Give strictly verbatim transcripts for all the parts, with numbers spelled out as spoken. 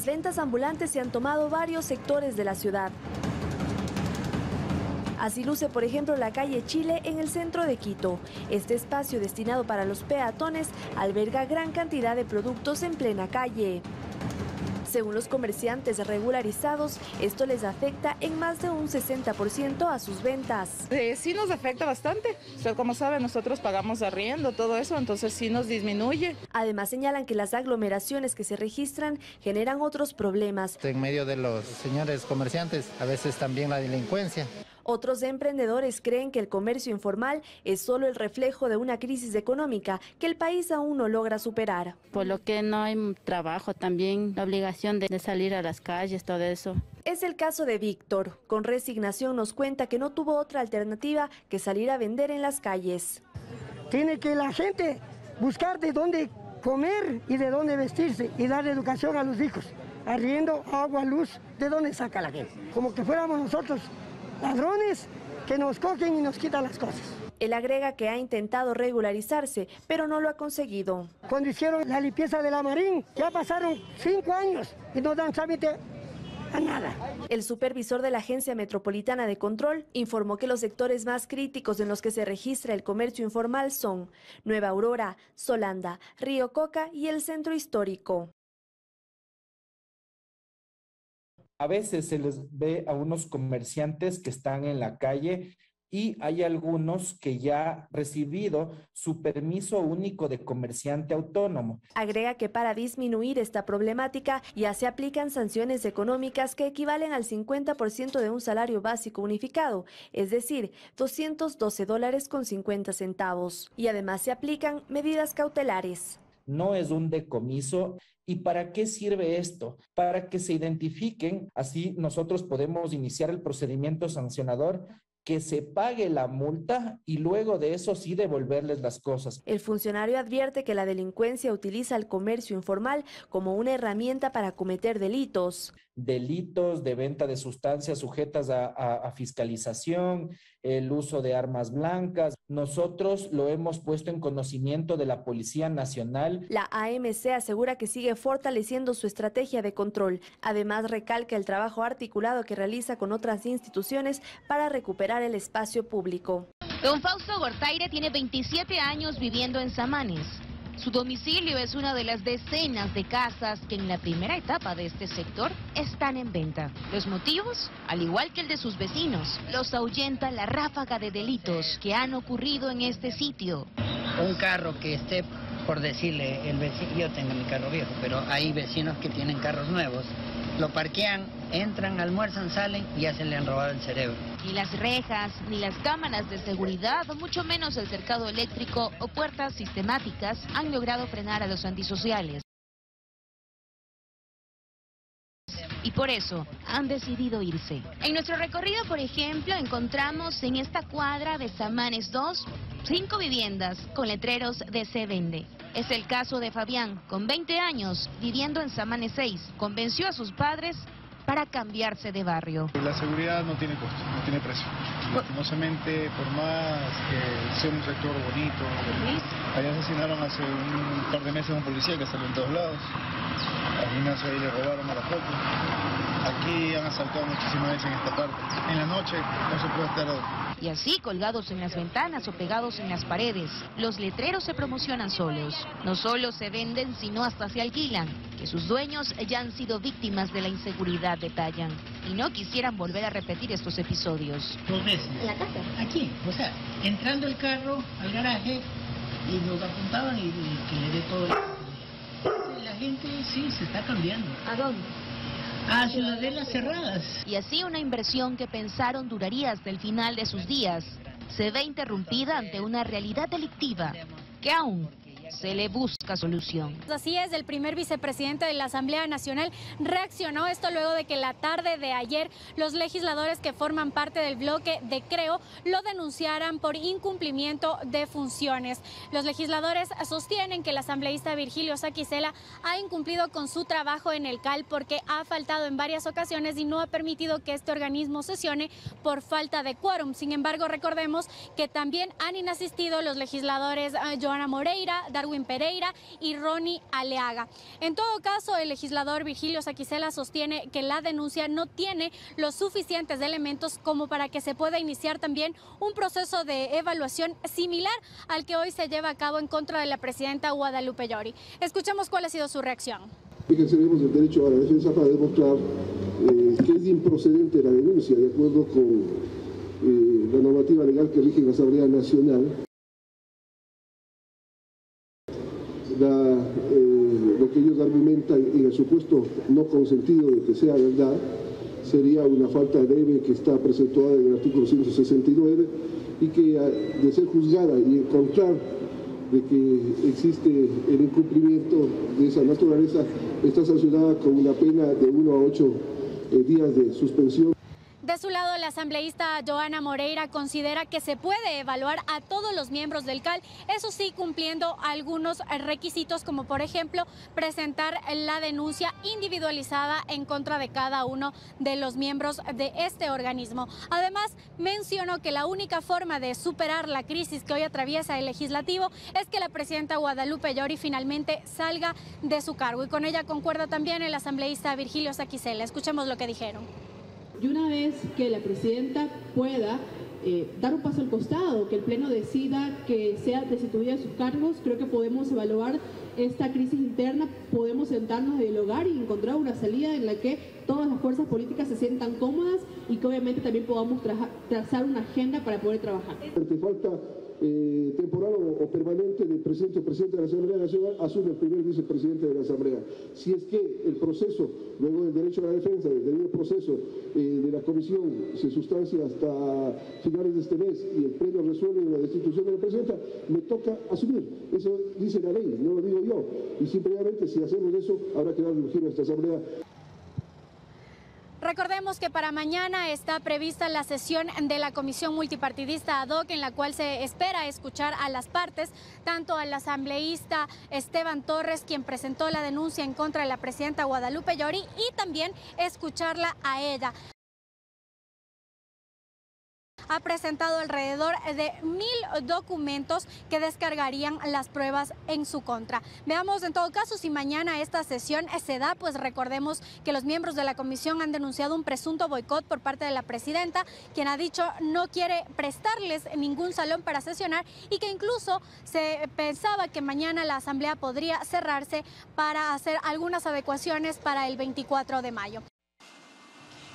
Las ventas ambulantes se han tomado varios sectores de la ciudad. Así luce, por ejemplo, la calle Chile en el centro de Quito. Este espacio destinado para los peatones alberga gran cantidad de productos en plena calle. Según los comerciantes regularizados, esto les afecta en más de un sesenta por ciento a sus ventas. Eh, sí nos afecta bastante. O sea, como saben, nosotros pagamos arriendo, todo eso, entonces sí nos disminuye. Además, señalan que las aglomeraciones que se registran generan otros problemas. En medio de los señores comerciantes, a veces también la delincuencia. Otros emprendedores creen que el comercio informal es solo el reflejo de una crisis económica que el país aún no logra superar. Por lo que no hay trabajo también, la obligación de salir a las calles, todo eso. Es el caso de Víctor. Con resignación nos cuenta que no tuvo otra alternativa que salir a vender en las calles. Tiene que la gente buscar de dónde comer y de dónde vestirse y dar educación a los hijos. Arriendo, agua, luz, ¿de dónde saca la gente? Como que fuéramos nosotros ladrones que nos cogen y nos quitan las cosas. Él agrega que ha intentado regularizarse, pero no lo ha conseguido. Cuando hicieron la limpieza de la Marín, ya pasaron cinco años y no dan trámite a nada. El supervisor de la Agencia Metropolitana de Control informó que los sectores más críticos en los que se registra el comercio informal son Nueva Aurora, Solanda, Río Coca y el Centro Histórico. A veces se les ve a unos comerciantes que están en la calle y hay algunos que ya han recibido su permiso único de comerciante autónomo. Agrega que para disminuir esta problemática ya se aplican sanciones económicas que equivalen al cincuenta por ciento de un salario básico unificado, es decir, doscientos doce dólares con cincuenta centavos. Y además se aplican medidas cautelares. No es un decomiso. ¿Y para qué sirve esto? Para que se identifiquen, así nosotros podemos iniciar el procedimiento sancionador, que se pague la multa y luego de eso sí devolverles las cosas. El funcionario advierte que la delincuencia utiliza el comercio informal como una herramienta para cometer delitos. Delitos de venta de sustancias sujetas a, a, a fiscalización, el uso de armas blancas. Nosotros lo hemos puesto en conocimiento de la Policía Nacional. La A M C asegura que sigue fortaleciendo su estrategia de control. Además, recalca el trabajo articulado que realiza con otras instituciones para recuperar el espacio público. Don Fausto Gortaire tiene veintisiete años viviendo en Samanes. Su domicilio es una de las decenas de casas que en la primera etapa de este sector están en venta. Los motivos, al igual que el de sus vecinos, los ahuyenta la ráfaga de delitos que han ocurrido en este sitio. Un carro que esté, por decirle, el vecino, yo tengo mi carro viejo, pero hay vecinos que tienen carros nuevos, lo parquean, entran, almuerzan, salen y ya se le han robado el cerebro. Ni las rejas, ni las cámaras de seguridad, mucho menos el cercado eléctrico o puertas sistemáticas han logrado frenar a los antisociales. Y por eso han decidido irse. En nuestro recorrido, por ejemplo, encontramos en esta cuadra de Samanes dos, cinco viviendas con letreros de se vende. Es el caso de Fabián, con veinte años, viviendo en Samanes seis. Convenció a sus padres para cambiarse de barrio. La seguridad no tiene costo, no tiene precio. Lastimosamente, por más que sea un sector bonito, allá asesinaron hace un par de meses a un policía que salió en todos lados. A mí nació y le robaron a la foto. Aquí han asaltado muchísimas veces en esta parte. En la noche no se puede estar. Y así, colgados en las ventanas o pegados en las paredes, los letreros se promocionan solos. No solo se venden, sino hasta se alquilan. Que sus dueños ya han sido víctimas de la inseguridad, detallan. Y no quisieran volver a repetir estos episodios. Dos veces. ¿En la casa? Aquí, o sea, entrando el carro al garaje y nos apuntaban y, y que le dé todo el... La gente sí se está cambiando. ¿A dónde? Hacia las velas cerradas. Y así una inversión que pensaron duraría hasta el final de sus días se ve interrumpida ante una realidad delictiva que aún se le busca solución. Así es, el primer vicepresidente de la Asamblea Nacional reaccionó esto luego de que la tarde de ayer los legisladores que forman parte del bloque de Creo lo denunciaran por incumplimiento de funciones. Los legisladores sostienen que el asambleísta Virgilio Saquicela ha incumplido con su trabajo en el C A L porque ha faltado en varias ocasiones y no ha permitido que este organismo sesione por falta de quórum. Sin embargo, recordemos que también han inasistido los legisladores Johanna Moreira, Darwin Pereira y Roni Aleaga. En todo caso, el legislador Virgilio Saquicela sostiene que la denuncia no tiene los suficientes elementos como para que se pueda iniciar también un proceso de evaluación similar al que hoy se lleva a cabo en contra de la presidenta Guadalupe Llori. Escuchemos cuál ha sido su reacción. Ejerceremos el derecho a la defensa para demostrar eh, que es improcedente la denuncia de acuerdo con eh, la normativa legal que rige la Asamblea Nacional. La, eh, lo que ellos argumentan en el supuesto no consentido de que sea verdad sería una falta grave que está presentada en el artículo ciento sesenta y nueve y que de ser juzgada y encontrar de que existe el incumplimiento de esa naturaleza está sancionada con una pena de uno a ocho eh, días de suspensión. De su lado, la asambleísta Johanna Moreira considera que se puede evaluar a todos los miembros del C A L, eso sí cumpliendo algunos requisitos como por ejemplo presentar la denuncia individualizada en contra de cada uno de los miembros de este organismo. Además, mencionó que la única forma de superar la crisis que hoy atraviesa el legislativo es que la presidenta Guadalupe Llori finalmente salga de su cargo, y con ella concuerda también el asambleísta Virgilio Saquicela. Escuchemos lo que dijeron. Y una vez que la presidenta pueda eh, dar un paso al costado, que el Pleno decida que sea destituida de sus cargos, creo que podemos evaluar esta crisis interna, podemos sentarnos a dialogar y encontrar una salida en la que todas las fuerzas políticas se sientan cómodas y que obviamente también podamos tra trazar una agenda para poder trabajar. Ante falta eh, temporal o, o permanente del presidente o presidente de la Asamblea Nacional, asume el primer vicepresidente de la Asamblea. Si es que el proceso, luego del derecho a la defensa, del debido proceso eh, de la comisión se sustancia hasta finales de este mes y el Pleno resuelve la destitución de la presidenta, me toca asumir. Eso dice la ley, no lo digo yo. Y simplemente si hacemos eso, habrá que dar un giro a esta Asamblea. Recordemos que para mañana está prevista la sesión de la Comisión Multipartidista Ad Hoc, en la cual se espera escuchar a las partes, tanto al asambleísta Esteban Torres, quien presentó la denuncia en contra de la presidenta Guadalupe Llori, y también escucharla a ella. Ha presentado alrededor de mil documentos que descargarían las pruebas en su contra. Veamos en todo caso si mañana esta sesión se da, pues recordemos que los miembros de la comisión han denunciado un presunto boicot por parte de la presidenta, quien ha dicho no quiere prestarles ningún salón para sesionar y que incluso se pensaba que mañana la asamblea podría cerrarse para hacer algunas adecuaciones para el veinticuatro de mayo.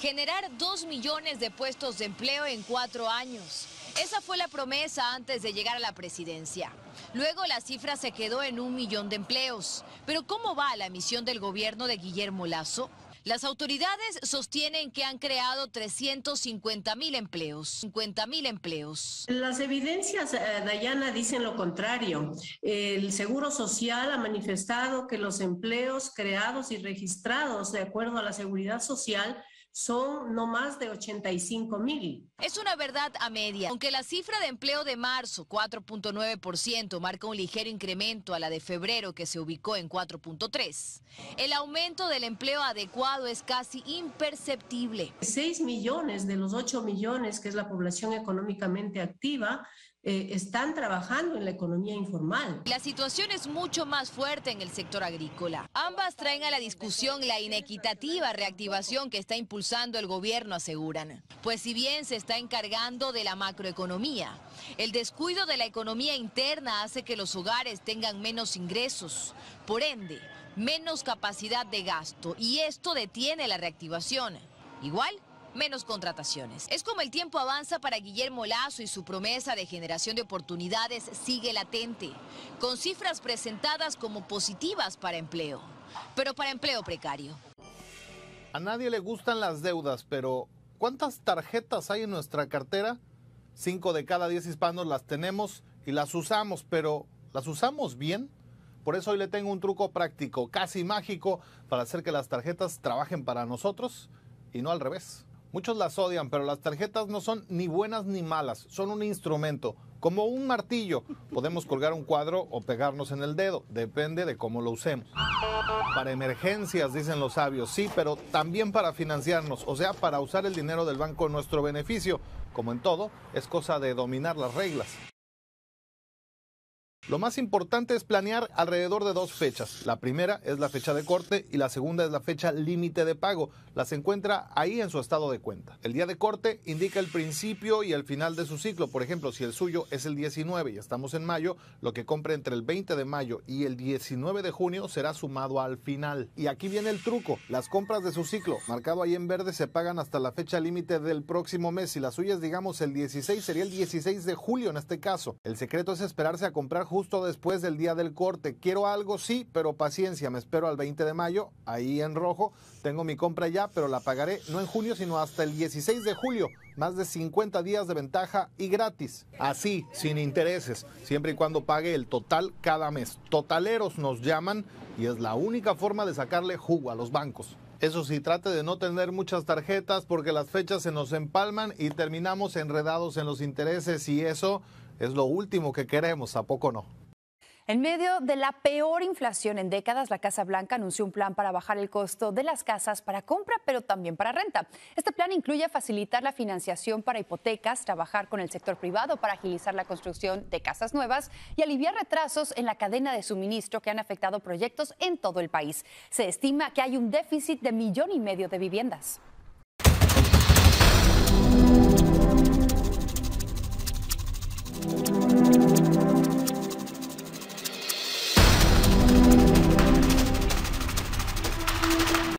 Generar dos millones de puestos de empleo en cuatro años. Esa fue la promesa antes de llegar a la presidencia. Luego la cifra se quedó en un millón de empleos. Pero ¿cómo va la misión del gobierno de Guillermo Lazo? Las autoridades sostienen que han creado trescientos cincuenta mil empleos. cincuenta mil empleos. Las evidencias, Dayana, dicen lo contrario. El Seguro Social ha manifestado que los empleos creados y registrados de acuerdo a la Seguridad Social son no más de ochenta y cinco mil. Es una verdad a media. Aunque la cifra de empleo de marzo, cuatro punto nueve por ciento, marca un ligero incremento a la de febrero, que se ubicó en cuatro punto tres. El aumento del empleo adecuado es casi imperceptible. seis millones de los ocho millones, que es la población económicamente activa, Eh, están trabajando en la economía informal. La situación es mucho más fuerte en el sector agrícola. Ambas traen a la discusión la inequitativa reactivación que está impulsando el gobierno, aseguran. Pues si bien se está encargando de la macroeconomía, el descuido de la economía interna hace que los hogares tengan menos ingresos, por ende, menos capacidad de gasto, y esto detiene la reactivación. Igual, menos contrataciones. Es como el tiempo avanza para Guillermo Lazo y su promesa de generación de oportunidades sigue latente, con cifras presentadas como positivas para empleo, pero para empleo precario. A nadie le gustan las deudas, pero ¿cuántas tarjetas hay en nuestra cartera? Cinco de cada diez hispanos las tenemos y las usamos, pero ¿las usamos bien? Por eso hoy le tengo un truco práctico, casi mágico, para hacer que las tarjetas trabajen para nosotros y no al revés. Muchos las odian, pero las tarjetas no son ni buenas ni malas, son un instrumento, como un martillo. Podemos colgar un cuadro o pegarnos en el dedo, depende de cómo lo usemos. Para emergencias, dicen los sabios, sí, pero también para financiarnos, o sea, para usar el dinero del banco en nuestro beneficio. Como en todo, es cosa de dominar las reglas. Lo más importante es planear alrededor de dos fechas. La primera es la fecha de corte y la segunda es la fecha límite de pago. Las encuentra ahí en su estado de cuenta. El día de corte indica el principio y el final de su ciclo. Por ejemplo, si el suyo es el diecinueve y estamos en mayo, lo que compre entre el veinte de mayo y el diecinueve de junio será sumado al final. Y aquí viene el truco. Las compras de su ciclo, marcado ahí en verde, se pagan hasta la fecha límite del próximo mes. Si la suya es, digamos, el dieciséis, sería el dieciséis de julio en este caso. El secreto es esperarse a comprar juntos justo después del día del corte. Quiero algo, sí, pero paciencia, me espero al veinte de mayo, ahí en rojo, tengo mi compra ya, pero la pagaré no en junio, sino hasta el dieciséis de julio, más de cincuenta días de ventaja y gratis. Así, sin intereses, siempre y cuando pague el total cada mes. Totaleros nos llaman y es la única forma de sacarle jugo a los bancos. Eso sí, trate de no tener muchas tarjetas porque las fechas se nos empalman y terminamos enredados en los intereses y eso es lo último que queremos, ¿a poco no? En medio de la peor inflación en décadas, la Casa Blanca anunció un plan para bajar el costo de las casas para compra, pero también para renta. Este plan incluye facilitar la financiación para hipotecas, trabajar con el sector privado para agilizar la construcción de casas nuevas y aliviar retrasos en la cadena de suministro que han afectado proyectos en todo el país. Se estima que hay un déficit de millón y medio de viviendas.